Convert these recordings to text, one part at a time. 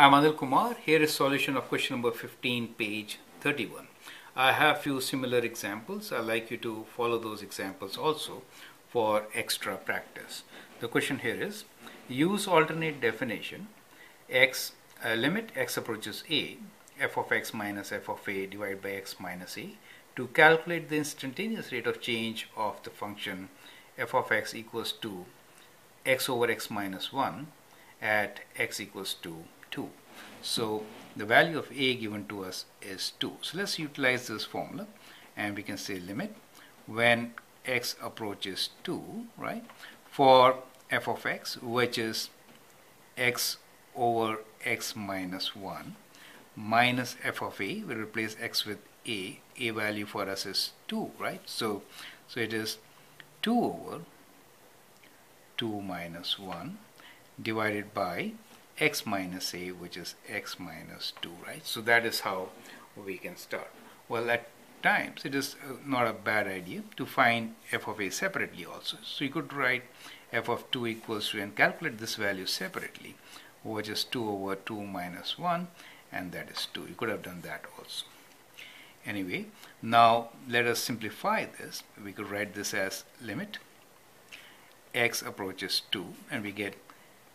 I'm Anil Kumar. Here is solution of question number 15, page 31. I have few similar examples. I'd like you to follow those examples also for extra practice. The question here is, use alternate definition. X limit x approaches a, f of x minus f of a divided by x minus a, to calculate the instantaneous rate of change of the function f of x equals to x over x minus 1 at x equals to 2. So the value of a given to us is 2. So let's utilize this formula, and we can say limit when x approaches 2, right, for f of x, which is x over x minus 1 minus f of a. We'll replace x with a value for us is 2, right? So it is 2 over 2 minus 1 divided by x minus a, which is x minus 2, right? So that is how we can start. Well, at times it is not a bad idea to find f of a separately also. So you could write f of 2 equals to, and calculate this value separately, which is 2 over 2 minus 1, and that is 2. You could have done that also. Anyway, now let us simplify this. We could write this as limit x approaches 2, and we get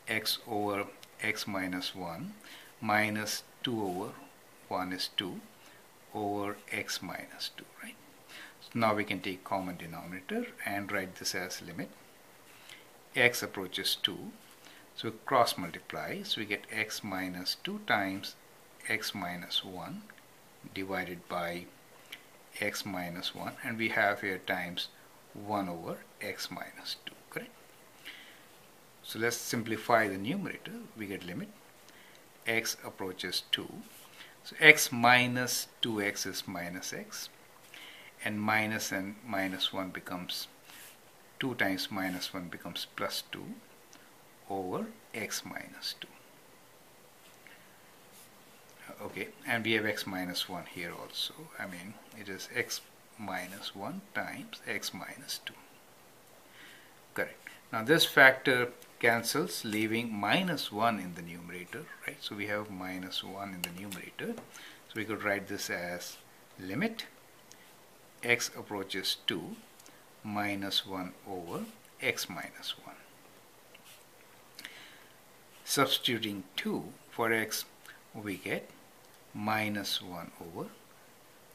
x over x minus 1 minus 2 over 1 is 2 over x minus 2, right? So now we can take common denominator and write this as limit x approaches 2. So cross multiply, so we get x minus 2 times x minus 1 divided by x minus 1, and we have here times 1 over x minus 2, correct? So let's simplify the numerator. We get limit x approaches 2. So x minus 2x is minus x, and minus 1 becomes 2 times minus 1 becomes plus 2 over x minus 2. Okay, and we have x minus 1 here also. I mean, it is x minus 1 times x minus 2. Correct. Now this factor cancels, leaving minus 1 in the numerator, right? So we have minus 1 in the numerator. So we could write this as limit x approaches 2 minus 1 over x minus 1. Substituting 2 for x, we get minus 1 over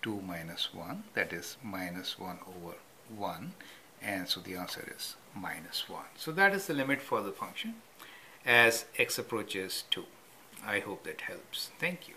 2 minus 1, that is minus 1 over 1, and so the answer is minus 1. So that is the limit for the function as x approaches 2. I hope that helps. Thank you.